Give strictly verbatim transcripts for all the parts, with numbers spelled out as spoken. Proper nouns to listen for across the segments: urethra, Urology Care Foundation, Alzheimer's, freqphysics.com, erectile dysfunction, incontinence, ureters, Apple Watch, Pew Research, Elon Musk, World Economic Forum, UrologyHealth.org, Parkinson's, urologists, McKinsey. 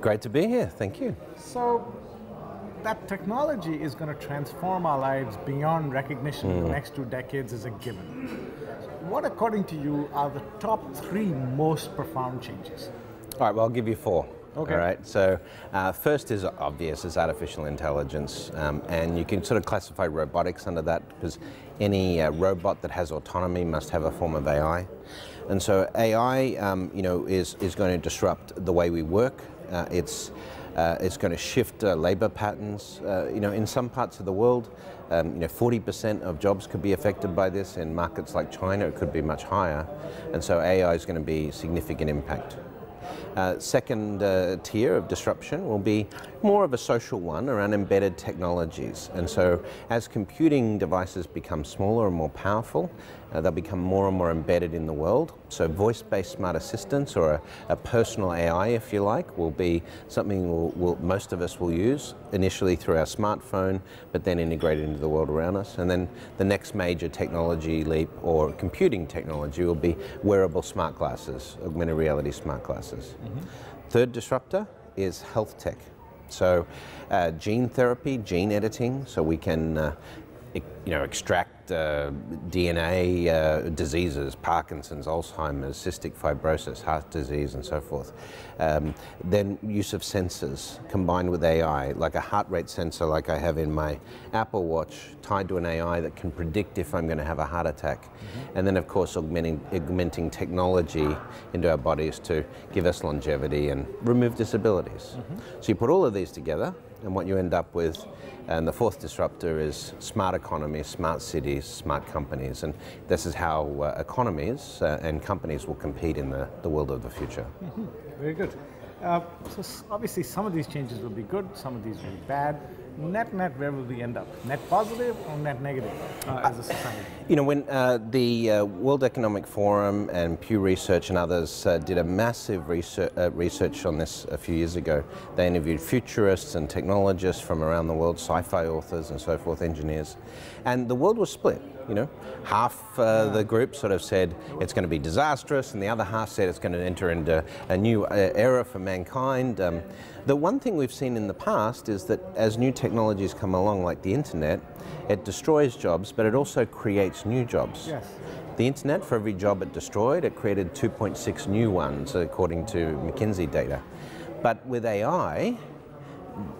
Great to be here. Thank you. So that technology is going to transform our lives beyond recognition mm. in the next two decades is a given. What, according to you, are the top three most profound changes? All right, well, I'll give you four. Okay. All right. So uh, first is obvious, is artificial intelligence. Um, and you can sort of classify robotics under that, because any uh, robot that has autonomy must have a form of A I. And so A I, um, you know, is, is going to disrupt the way we work. Uh, it's, uh, it's going to shift uh, labor patterns. Uh, you know, in some parts of the world, um, you know, forty percent of jobs could be affected by this. In markets like China, it could be much higher. And so A I is going to be a significant impact. Uh, second uh, tier of disruption will be more of a social one around embedded technologies. And so as computing devices become smaller and more powerful, uh, they'll become more and more embedded in the world. So voice-based smart assistants, or a, a personal A I, if you like, will be something we'll, we'll, most of us will use, initially through our smartphone, but then integrated into the world around us. And then the next major technology leap, or computing technology, will be wearable smart glasses, augmented reality smart glasses. Mm-hmm. Third disruptor is health tech. So uh, gene therapy, gene editing, so we can uh, you know, extract uh, D N A uh, diseases, Parkinson's, Alzheimer's, cystic fibrosis, heart disease, and so forth. Um, then use of sensors combined with A I, like a heart rate sensor like I have in my Apple Watch, tied to an A I that can predict if I'm going to have a heart attack. Mm-hmm. And then, of course, augmenting, augmenting technology into our bodies to give us longevity and remove disabilities. Mm-hmm. So you put all of these together, and what you end up with, and the fourth disruptor is smart economy, smart cities, smart companies. And this is how uh, economies uh, and companies will compete in the, the world of the future. Mm-hmm. Very good. Uh, so obviously some of these changes will be good, some of these will be bad. Net, net, where will we end up? Net positive or net negative uh, as a society? You know, when uh, the uh, World Economic Forum and Pew Research and others uh, did a massive research, uh, research on this a few years ago, they interviewed futurists and technologists from around the world, sci-fi authors and so forth, engineers, and the world was split. You know, half uh, the group sort of said it's going to be disastrous, and the other half said it's going to enter into a new era for mankind. Um, the one thing we've seen in the past is that as new technologies come along, like the internet, it destroys jobs, but it also creates new jobs. Yes. The internet, for every job it destroyed, it created two point six new ones, according to McKinsey data. But with A I,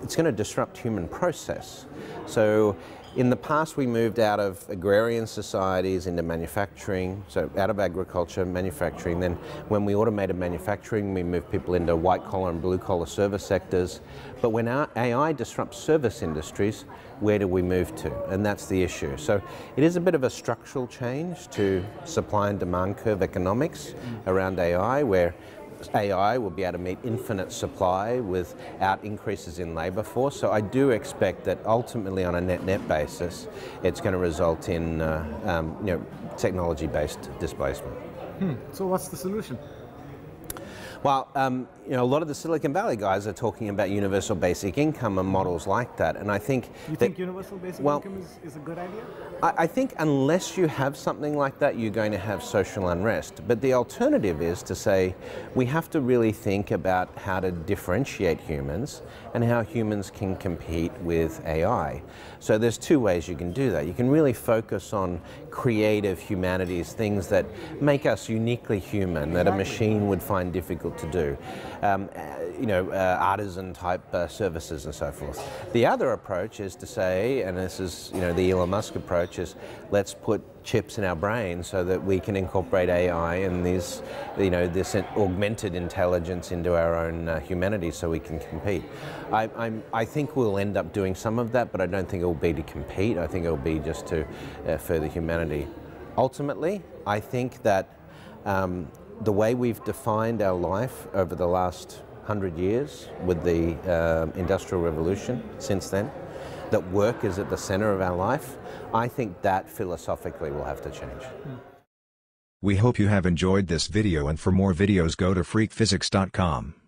it's going to disrupt human process. So in the past, we moved out of agrarian societies into manufacturing, so out of agriculture, manufacturing. Then when we automated manufacturing, we moved people into white-collar and blue-collar service sectors. But when our A I disrupts service industries, where do we move to? And that's the issue. So it is a bit of a structural change to supply and demand curve economics around A I, where A I will be able to meet infinite supply without increases in labour force. So I do expect that ultimately, on a net-net basis, it's going to result in uh, um, you know, technology-based displacement. Hmm. So what's the solution? Well, um, you know, a lot of the Silicon Valley guys are talking about universal basic income and models like that, and I think you that, think universal basic well, income is, is a good idea? I, I think unless you have something like that, you're going to have social unrest. But the alternative is to say we have to really think about how to differentiate humans and how humans can compete with A I. So there's two ways you can do that. You can really focus on creative humanities, things that make us uniquely human, that a machine would find difficult to do, um, you know, uh, artisan type uh, services and so forth. The other approach is to say, and this is, you know, the Elon Musk approach is, let's put chips in our brain so that we can incorporate A I and these, you know, this augmented intelligence into our own uh, humanity so we can compete. I, I'm, I think we'll end up doing some of that, but I don't think it will be to compete. I think it will be just to uh, further humanity. Ultimately, I think that um, the way we've defined our life over the last hundred years with the uh, Industrial Revolution since then, that work is at the center of our life, I think that philosophically will have to change. We hope you have enjoyed this video, and for more videos go to freq physics dot com.